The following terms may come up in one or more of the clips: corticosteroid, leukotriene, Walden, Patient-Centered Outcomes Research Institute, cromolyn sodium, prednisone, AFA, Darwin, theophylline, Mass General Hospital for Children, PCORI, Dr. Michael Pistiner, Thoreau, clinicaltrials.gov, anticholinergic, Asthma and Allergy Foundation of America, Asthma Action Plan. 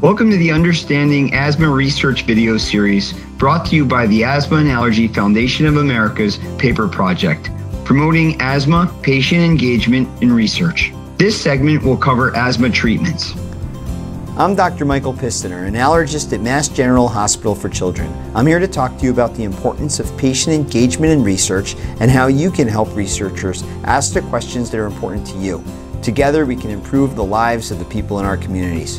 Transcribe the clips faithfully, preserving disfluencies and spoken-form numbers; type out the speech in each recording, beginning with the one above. Welcome to the Understanding Asthma Research video series brought to you by the Asthma and Allergy Foundation of America's PAPER Project, promoting asthma, patient engagement, and research. This segment will cover asthma treatments. I'm Doctor Michael Pistiner, an allergist at Mass General Hospital for Children. I'm here to talk to you about the importance of patient engagement in research and how you can help researchers ask the questions that are important to you. Together, we can improve the lives of the people in our communities.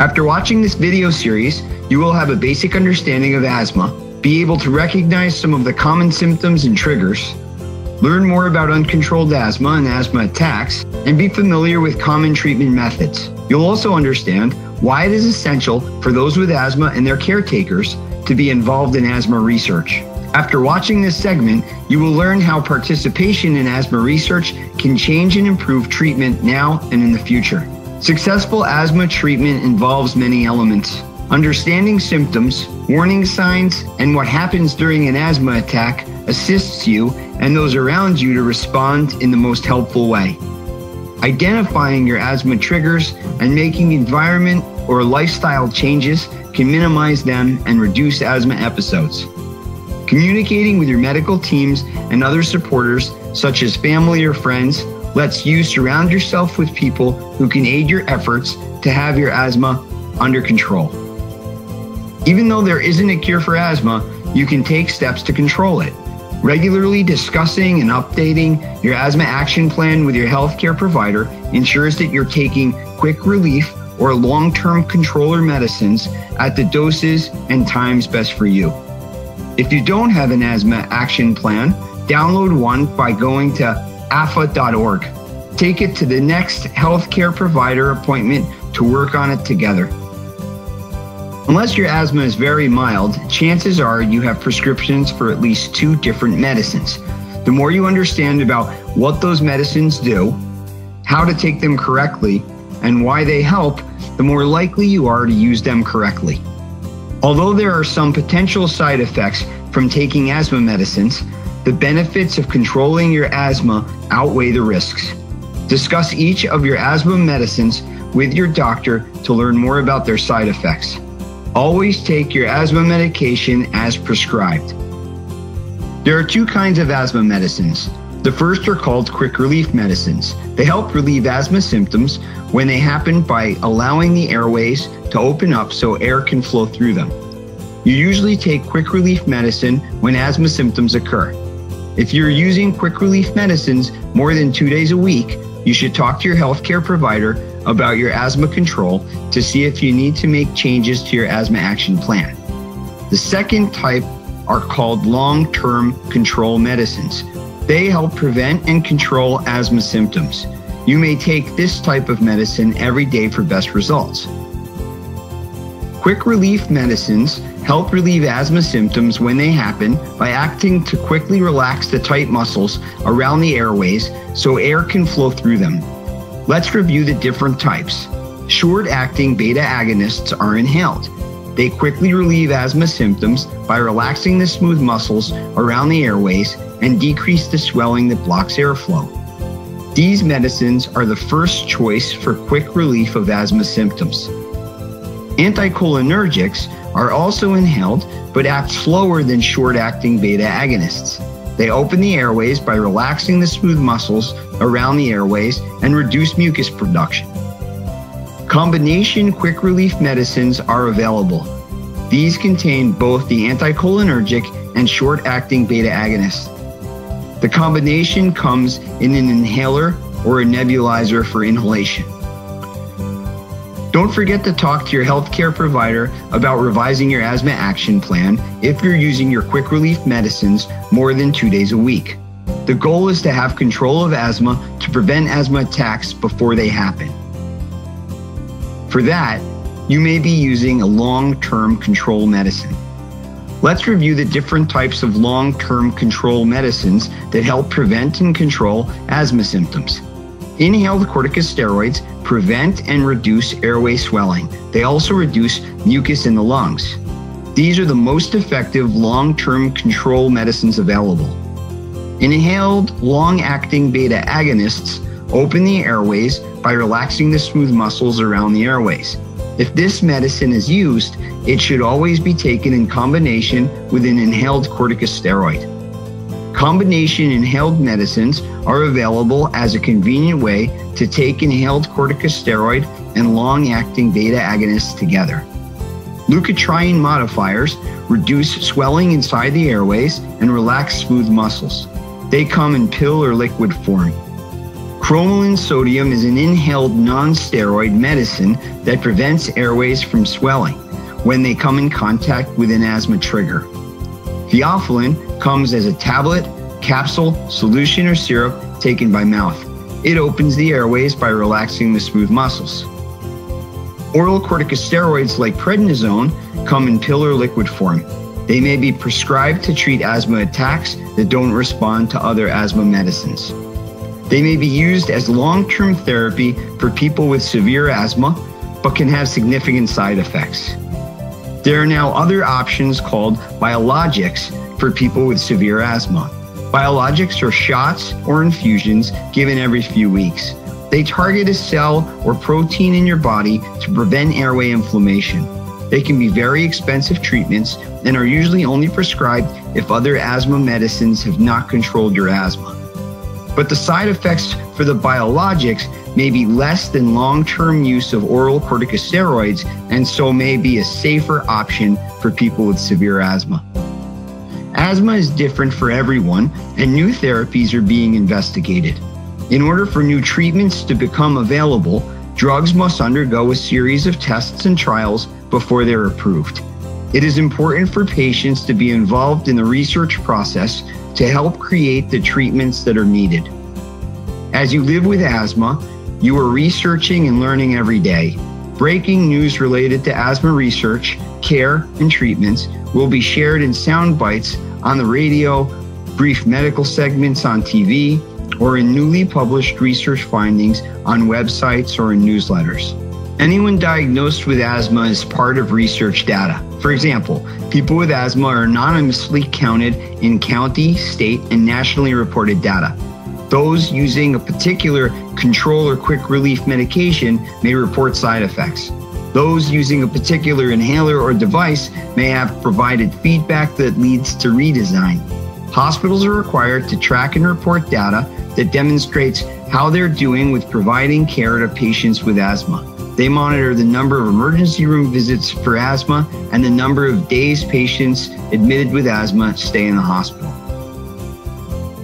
After watching this video series, you will have a basic understanding of asthma, be able to recognize some of the common symptoms and triggers, learn more about uncontrolled asthma and asthma attacks, and be familiar with common treatment methods. You'll also understand why it is essential for those with asthma and their caretakers to be involved in asthma research. After watching this segment, you will learn how participation in asthma research can change and improve treatment now and in the future. Successful asthma treatment involves many elements. Understanding symptoms, warning signs, and what happens during an asthma attack assists you and those around you to respond in the most helpful way. Identifying your asthma triggers and making environment or lifestyle changes can minimize them and reduce asthma episodes. Communicating with your medical teams and other supporters, such as family or friends, lets you surround yourself with people who can aid your efforts to have your asthma under control. Even though there isn't a cure for asthma, you can take steps to control it. Regularly discussing and updating your asthma action plan with your healthcare provider ensures that you're taking quick relief or long-term controller medicines at the doses and times best for you. If you don't have an asthma action plan, download one by going to A F A dot org. Take it to the next healthcare provider appointment to work on it together. Unless your asthma is very mild, chances are you have prescriptions for at least two different medicines. The more you understand about what those medicines do, how to take them correctly, and why they help, the more likely you are to use them correctly. Although there are some potential side effects from taking asthma medicines, the benefits of controlling your asthma outweigh the risks. Discuss each of your asthma medicines with your doctor to learn more about their side effects. Always take your asthma medication as prescribed. There are two kinds of asthma medicines. The first are called quick relief medicines. They help relieve asthma symptoms when they happen by allowing the airways to open up so air can flow through them. You usually take quick relief medicine when asthma symptoms occur. If you're using quick relief medicines more than two days a week, you should talk to your healthcare provider about your asthma control to see if you need to make changes to your asthma action plan. The second type are called long-term control medicines. They help prevent and control asthma symptoms. You may take this type of medicine every day for best results. Quick relief medicines help relieve asthma symptoms when they happen by acting to quickly relax the tight muscles around the airways so air can flow through them. Let's review the different types. Short-acting beta agonists are inhaled. They quickly relieve asthma symptoms by relaxing the smooth muscles around the airways and decrease the swelling that blocks airflow. These medicines are the first choice for quick relief of asthma symptoms. Anticholinergics are also inhaled but act slower than short-acting beta agonists. They open the airways by relaxing the smooth muscles around the airways and reduce mucus production. Combination quick relief medicines are available. These contain both the anticholinergic and short-acting beta agonist. The combination comes in an inhaler or a nebulizer for inhalation. Don't forget to talk to your healthcare provider about revising your asthma action plan if you're using your quick relief medicines more than two days a week. The goal is to have control of asthma to prevent asthma attacks before they happen. For that, you may be using a long-term control medicine. Let's review the different types of long-term control medicines that help prevent and control asthma symptoms. Inhaled corticosteroids prevent and reduce airway swelling. They also reduce mucus in the lungs. These are the most effective long-term control medicines available. Inhaled long-acting beta agonists open the airways by relaxing the smooth muscles around the airways. If this medicine is used, it should always be taken in combination with an inhaled corticosteroid. Combination inhaled medicines are available as a convenient way to take inhaled corticosteroid and long-acting beta agonists together. Leukotriene modifiers reduce swelling inside the airways and relax smooth muscles. They come in pill or liquid form. Cromolyn sodium is an inhaled non-steroid medicine that prevents airways from swelling when they come in contact with an asthma trigger. Theophylline comes as a tablet, capsule, solution, or syrup taken by mouth. It opens the airways by relaxing the smooth muscles. Oral corticosteroids like prednisone come in pill or liquid form. They may be prescribed to treat asthma attacks that don't respond to other asthma medicines. They may be used as long-term therapy for people with severe asthma, but can have significant side effects. There are now other options called biologics for people with severe asthma. Biologics are shots or infusions given every few weeks. They target a cell or protein in your body to prevent airway inflammation. They can be very expensive treatments and are usually only prescribed if other asthma medicines have not controlled your asthma. But the side effects for the biologics may be less than long-term use of oral corticosteroids, and so may be a safer option for people with severe asthma. Asthma is different for everyone, and new therapies are being investigated. In order for new treatments to become available, drugs must undergo a series of tests and trials before they're approved. It is important for patients to be involved in the research process to help create the treatments that are needed. As you live with asthma, you are researching and learning every day. Breaking news related to asthma research, care, and treatments will be shared in sound bites on the radio, brief medical segments on T V, or in newly published research findings on websites or in newsletters. Anyone diagnosed with asthma is part of research data. For example, people with asthma are anonymously counted in county, state, and nationally reported data. Those using a particular control or quick relief medication may report side effects. Those using a particular inhaler or device may have provided feedback that leads to redesign. Hospitals are required to track and report data that demonstrates how they're doing with providing care to patients with asthma. They monitor the number of emergency room visits for asthma and the number of days patients admitted with asthma stay in the hospital.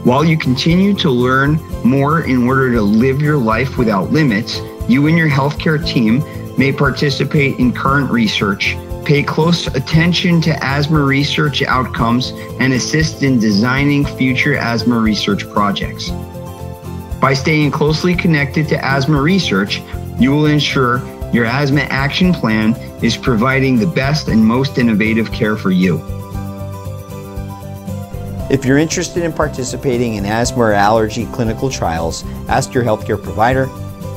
While you continue to learn more in order to live your life without limits, you and your healthcare team may participate in current research, pay close attention to asthma research outcomes, and assist in designing future asthma research projects. By staying closely connected to asthma research, you will ensure your Asthma Action Plan is providing the best and most innovative care for you. If you're interested in participating in asthma or allergy clinical trials, ask your healthcare provider,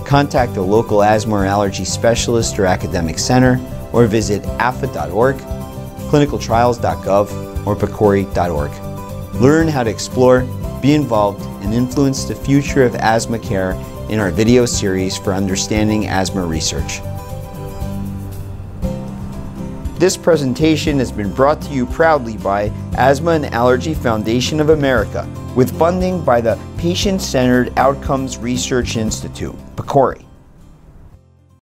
contact a local asthma or allergy specialist or academic center, or visit A F A dot org, clinical trials dot gov, or pcori dot org. Learn how to explore, be involved, and influence the future of asthma care in our video series for understanding asthma research. This presentation has been brought to you proudly by Asthma and Allergy Foundation of America, with funding by the Patient-Centered Outcomes Research Institute, PCORI.